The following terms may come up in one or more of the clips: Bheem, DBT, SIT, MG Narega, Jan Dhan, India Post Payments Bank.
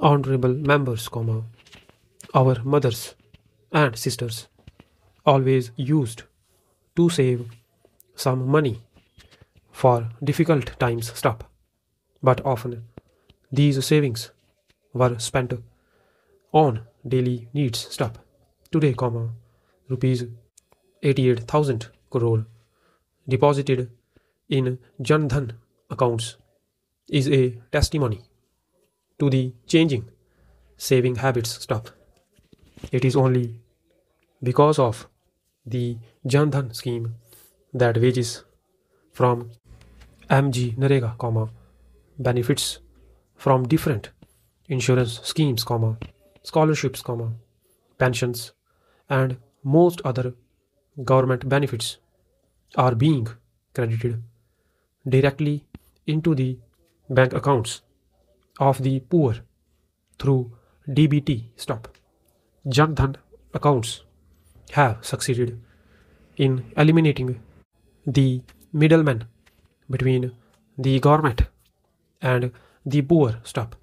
honorable members, our mothers and sisters always used to save some money for difficult times stop, but often these savings were spent on daily needs stop. Today, rupees 88,000 crore deposited in Jan Dhan accounts is a testimony to the changing saving habits stuff. It is only because of the Jan Dhan scheme that wages from MG Narega, benefits from different insurance schemes, scholarships, pensions and most other government benefits are being credited directly into the bank accounts of the poor through DBT stop. Jan Dhan accounts have succeeded in eliminating the middleman between the government and the poor stop.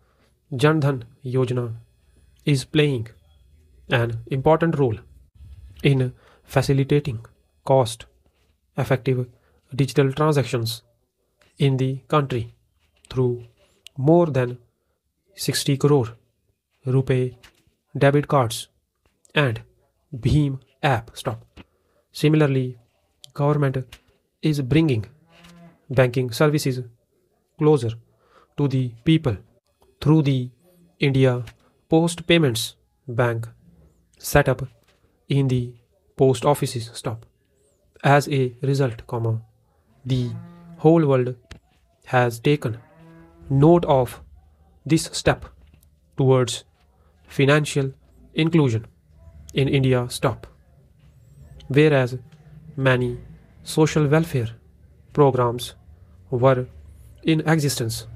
Jan Dhan Yojana is playing an important role in facilitating cost effective digital transactions in the country through more than 60 crore rupee debit cards and Bheem app stop. Similarly, government is bringing banking services closer to the people through the India Post Payments Bank set up in the post offices stop. As a result, the whole world has taken note of this step towards financial inclusion in India stop, whereas many social welfare programs were in existence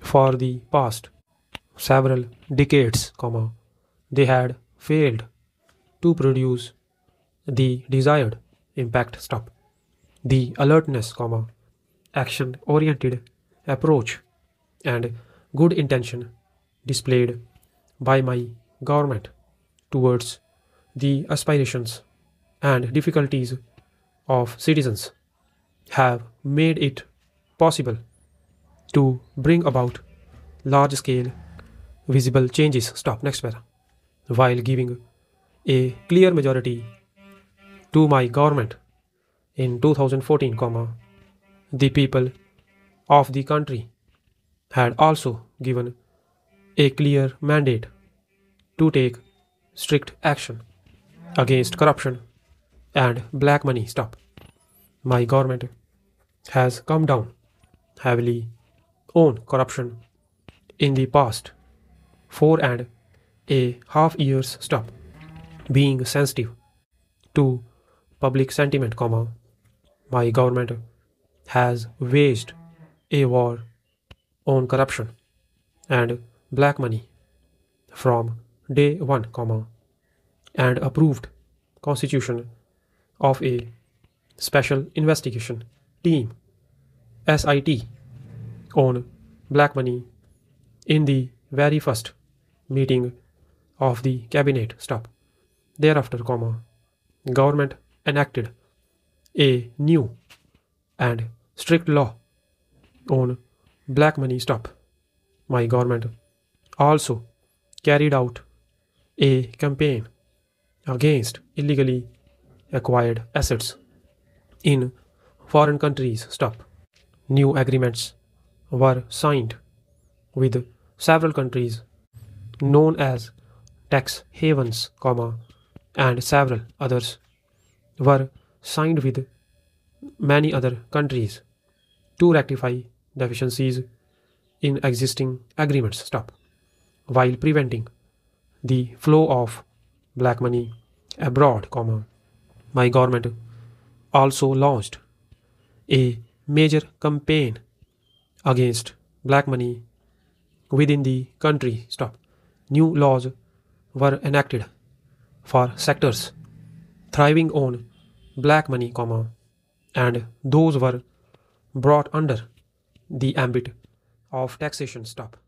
for the past several decades, they had failed to produce the desired impact stop. The alertness, action oriented approach and good intention displayed by my government towards the aspirations and difficulties of citizens have made it possible to bring about large scale visible changes stop. Next para, while giving a clear majority to my government in 2014, the people of the country had also given a clear mandate to take strict action against corruption and black money stop. My government has come down heavily on corruption in the past 4.5 years stop, being sensitive to public sentiment, my government has waged a war on corruption and black money from day one, and approved constitution of a special investigation team SIT on black money in the very first meeting of the cabinet stop. Thereafter, government enacted a new and strict law on black money stop. My government also carried out a campaign against illegally acquired assets in foreign countries stop. New agreements were signed with several countries known as tax havens, and several others were signed with many other countries to rectify deficiencies in existing agreements stop, while preventing the flow of black money abroad, my government also launched a major campaign against black money within the country stop. New laws were enacted for sectors thriving on black money, and those were brought under the ambit of taxation stop.